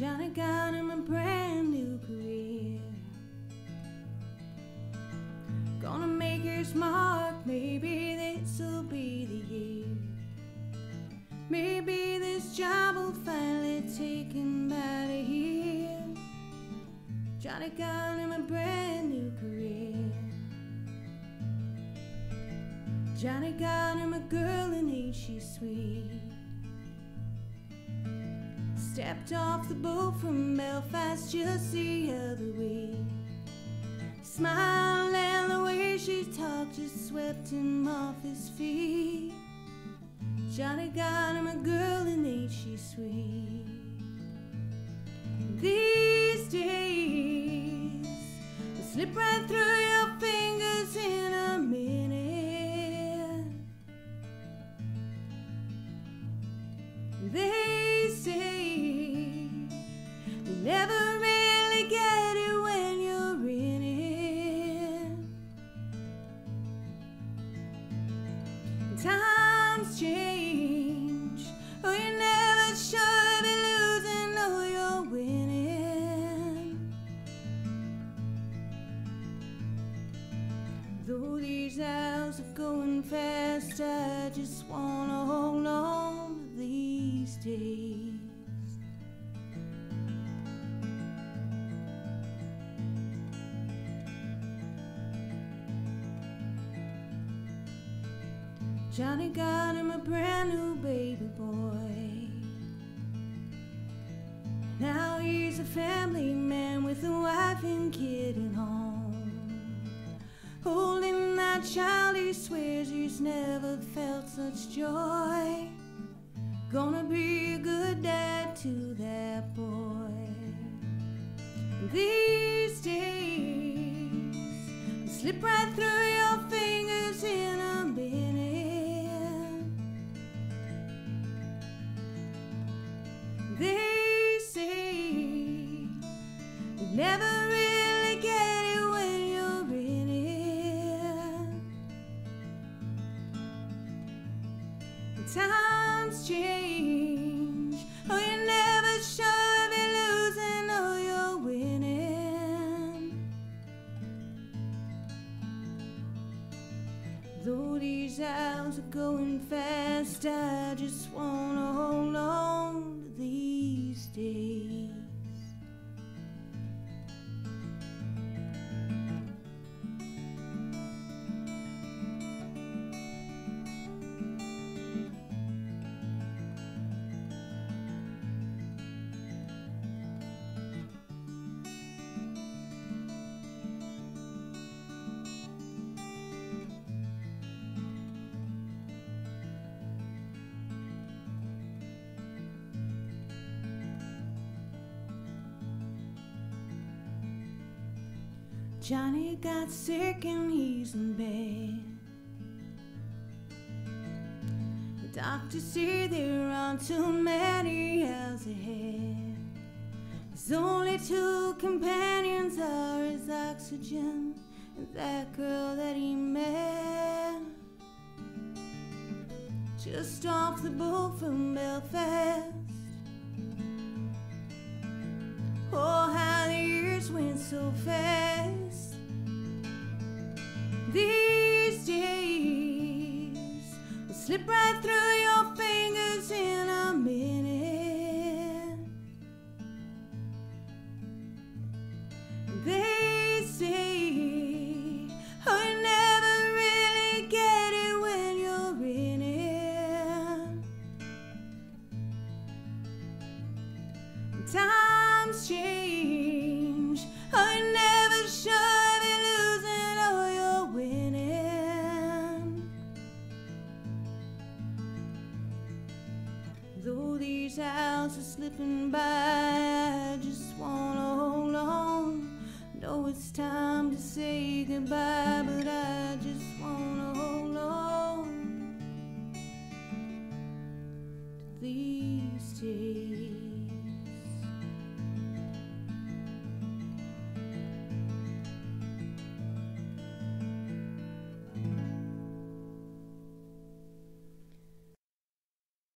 Johnny got him a brand new career. Gonna make his mark, maybe this'll be the year. Maybe this job will finally take him out of here. Johnny got him a brand new career. Johnny got him a girl and ain't she sweet. Stepped off the boat from Belfast just the other week. Smile and the way she talked just swept him off his feet. Johnny got him a girl and ain't she sweet. These days they slip right through your fingers in a minute. They say never really get it when you're in it. Times change, oh you're never sure if you're losing or you're winning. Though these hours are going fast, I just wanna hold on to these days. Johnny got him a brand new baby boy. Now he's a family man with a wife and kid at home. Holding that child, he swears he's never felt such joy. Gonna be a good dad to that boy. These days they slip right through your fingers in a minute. They say you never really get it when you're in it. Times change, oh you're never sure if you're losing or you're winning. Though these hours are going fast, I just wanna hold on. Days. Johnny got sick and he's in bed. The doctors say there aren't too many hours ahead. His only two companions are his oxygen and that girl that he met just off the boat from Belfast. Oh, how the years went so fast. These days will slip right through your fingers in a minute. They say, oh, you never really get it when you're in it. Times change, oh, you never should. Though these hours are slipping by, I just wanna hold on. Know it's time to say goodbye, but I just wanna hold on to these days.